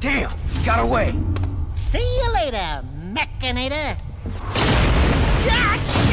Damn, got away. See you later, Mechanator. Jack!